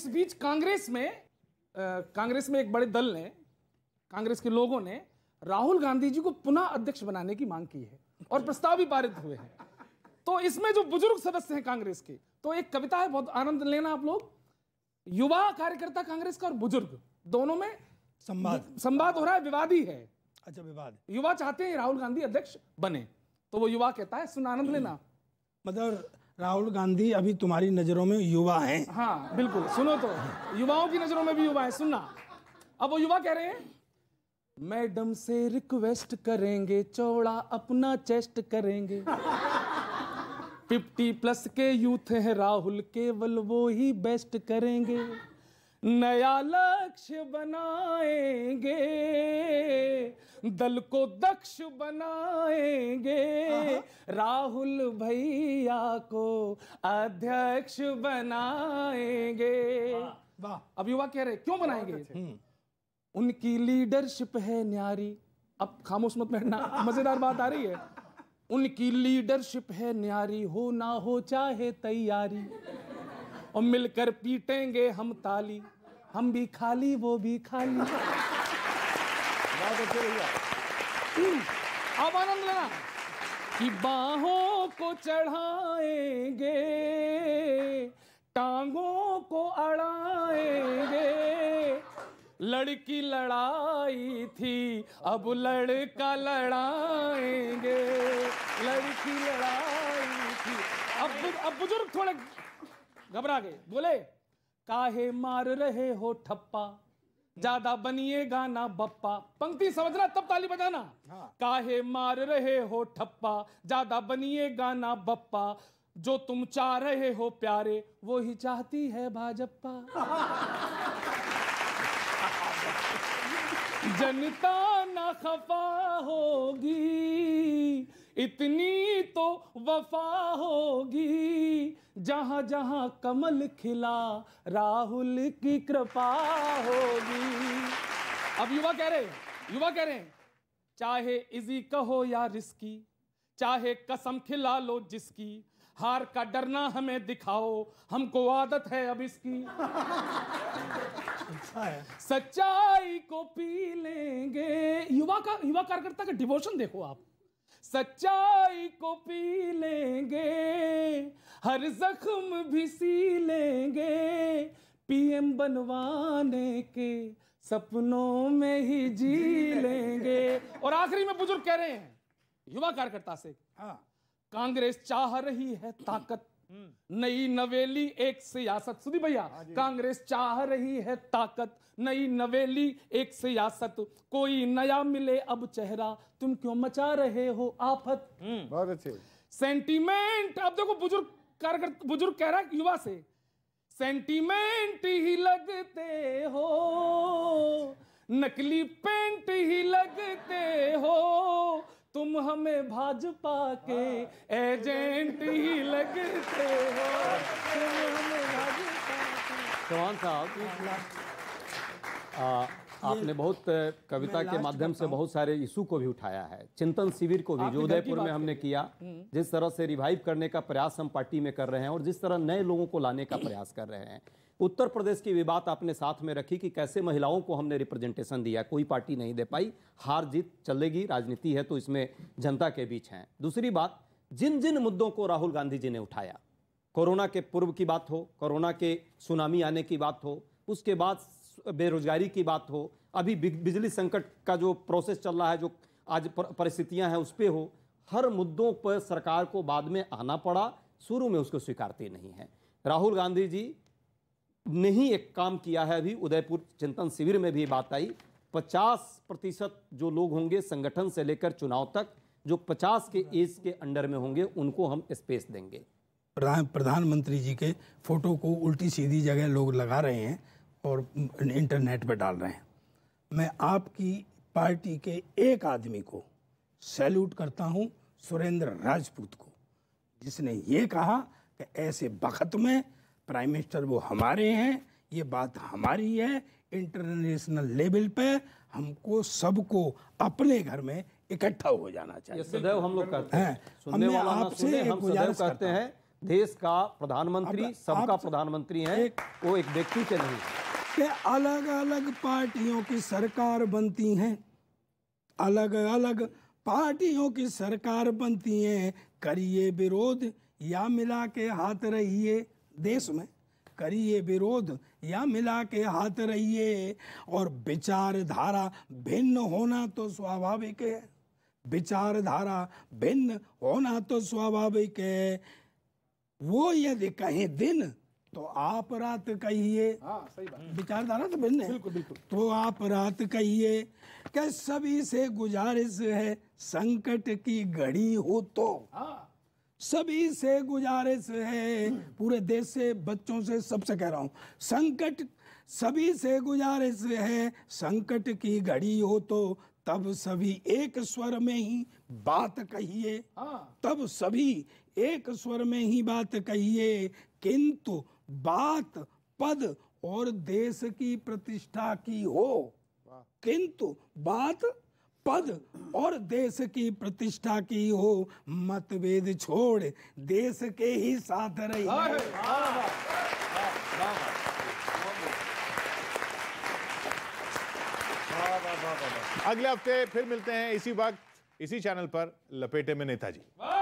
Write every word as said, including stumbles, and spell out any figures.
इस बीच कांग्रेस में कांग्रेस में एक बड़े दल ने, कांग्रेस के लोगों ने राहुल गांधी जी को पुनः अध्यक्ष बनाने की मांग की है और प्रस्ताव भी पारित हुए हैं। तो इसमें जो बुजुर्ग सदस्य हैं कांग्रेस के, तो एक कविता है, बहुत आनंद लेना आप लोग। युवा कार्यकर्ता कांग्रेस का और बुजुर्ग दोनों में संवाद संवाद हो रहा है, विवाद ही है। अच्छा, विवाद। युवा चाहते हैं राहुल गांधी अध्यक्ष बने, तो वो युवा कहता है, सुन आनंद लेना। मतलब राहुल गांधी अभी तुम्हारी नजरों में युवा हैं। हाँ बिल्कुल, सुनो तो, युवाओं की नजरों में भी युवा है, सुनना। अब वो युवा कह रहे हैं, मैडम से रिक्वेस्ट करेंगे, चौड़ा अपना चेस्ट करेंगे। फिफ्टी प्लस के यूथ है राहुल, केवल वो ही बेस्ट करेंगे। नया लक्ष्य बनाएंगे, दल को दक्ष बनाएंगे, राहुल भैया को अध्यक्ष बनाएंगे। वाह। अब युवा कह रहे, क्यों बनाएंगे? उनकी लीडरशिप है न्यारी। अब खामोश मत बैठना, मजेदार बात आ रही है। उनकी लीडरशिप है न्यारी, हो ना हो चाहे तैयारी, और मिलकर पीटेंगे हम ताली, हम भी खाली वो भी खाली। बहुत अच्छे भैया, अब आनंद लेना। कि बाहों को चढ़ाएंगे, टांगों को अड़ाएंगे, लड़की लड़ाई थी अब लड़का लड़ाएंगे, लड़की लड़ाई थी। अब अब बुजुर्ग थोड़े घबरा गए, बोले, काहे मार रहे हो ठप्पा, ज्यादा बनिएगा ना बप्पा। पंक्ति समझना तब ताली बजाना। हाँ। काहे मार रहे हो ठप्पा, ज्यादा बनिएगा ना बप्पा, जो तुम चाह रहे हो प्यारे, वो ही चाहती है भाजपा। जनता ना खफा होगी, इतनी तो वफा होगी, जहां जहां कमल खिला राहुल की कृपा होगी। अब युवा कह रहे युवा कह रहे हैं, चाहे इजी कहो या रिस्की, चाहे कसम खिला लो जिसकी, हार का डरना हमें दिखाओ, हमको आदत है अब इसकी। सच्चाई को पी लेंगे। युवा का युवा कार्यकर्ता का डिवोशन देखो आप। सच्चाई को पी लेंगे, हर जख्म भी सी लेंगे, पीएम बनवाने के सपनों में ही जी लेंगे। और आखिरी में बुजुर्ग कह रहे हैं युवा कार्यकर्ता से, हाँ, कांग्रेस चाह रही है ताकत, नई नवेली एक सियासत। सुधी भैया, कांग्रेस चाह रही है ताकत, नई नवेली एक सियासत, कोई नया मिले अब चेहरा, तुम क्यों मचा रहे हो आफत। बहुत अच्छे सेंटीमेंट। अब देखो बुजुर्ग कार्यकर्ता, बुजुर्ग कह रहा है युवा से, सेंटीमेंट ही लगते हो, नकली पेंट ही लगते हो, तुम हमें भाजपा के एजेंट ही लगते हो, तुम हमें भाजपा के। चौहान साहब, आपने बहुत कविता के माध्यम से बहुत सारे इशू को भी उठाया है। चिंतन शिविर को भी जो उदयपुर में हमने किया, जिस तरह से रिवाइव करने का प्रयास हम पार्टी में कर रहे हैं और जिस तरह नए लोगों को लाने का प्रयास कर रहे हैं, उत्तर प्रदेश की भी बात आपने साथ में रखी कि कैसे महिलाओं को हमने रिप्रेजेंटेशन दिया, कोई पार्टी नहीं दे पाई। हार जीत चलेगी, राजनीति है तो इसमें जनता के बीच हैं। दूसरी बात, जिन जिन मुद्दों को राहुल गांधी जी ने उठाया, कोरोना के पूर्व की बात हो, कोरोना के सुनामी आने की बात हो, उसके बाद बेरोजगारी की बात हो, अभी बिजली संकट का जो प्रोसेस चल रहा है, जो आज परिस्थितियां हैं उस पर हो, हर मुद्दों पर सरकार को बाद में आना पड़ा, शुरू में उसको स्वीकारती नहीं है। राहुल गांधी जी ने ही एक काम किया है, अभी उदयपुर चिंतन शिविर में भी बात आई, पचास प्रतिशत जो लोग होंगे संगठन से लेकर चुनाव तक, जो पचास के एज के अंडर में होंगे, उनको हम स्पेस देंगे। प्रधानमंत्री जी के फोटो को उल्टी सीधी जगह लोग लगा रहे हैं और इंटरनेट पर डाल रहे हैं। मैं आपकी पार्टी के एक आदमी को सैल्यूट करता हूँ, सुरेंद्र राजपूत को, जिसने ये कहा कि ऐसे वक्त में प्राइम मिनिस्टर वो हमारे हैं, ये बात हमारी है, इंटरनेशनल लेवल पे हमको सबको अपने घर में इकट्ठा हो जाना चाहिए। सदैव हम लोग करते हैं, सुनने वाला ना सुने, हम सदैव करते हैं देश का प्रधानमंत्री, सबका प्रधानमंत्री है, वो एक व्यक्ति के नहीं। कि अलग अलग पार्टियों की सरकार बनती है, अलग अलग पार्टियों की सरकार बनती है, करिए विरोध या मिला के हाथ रहिए देश में, करिए विरोध या मिला के हाथ रहिए। और विचारधारा भिन्न होना तो स्वाभाविक है, विचारधारा भिन्न होना तो स्वाभाविक है। वो यदि कहीं दिन तो आप रात कहिए, विचारधारा तो भिन्न है, बिल्कुल बिल्कुल, तो आप रात कहिए। क्या सभी से गुजारिश है संकट की घड़ी हो तो, सभी से गुजारिश है, पूरे देश से, बच्चों से, सबसे कह रहा हूँ, संकट, सभी से गुजारिश है संकट की घड़ी हो तो तब सभी एक स्वर में ही बात कहिए, तब सभी एक स्वर में ही बात कहिए। किंतु बात पद और देश की प्रतिष्ठा की हो, किंतु बात पद और देश की प्रतिष्ठा की हो, मतभेद छोड़ देश के ही साथ रहिए। अगले हफ्ते फिर मिलते हैं इसी वक्त इसी चैनल पर, लपेटे में नेताजी।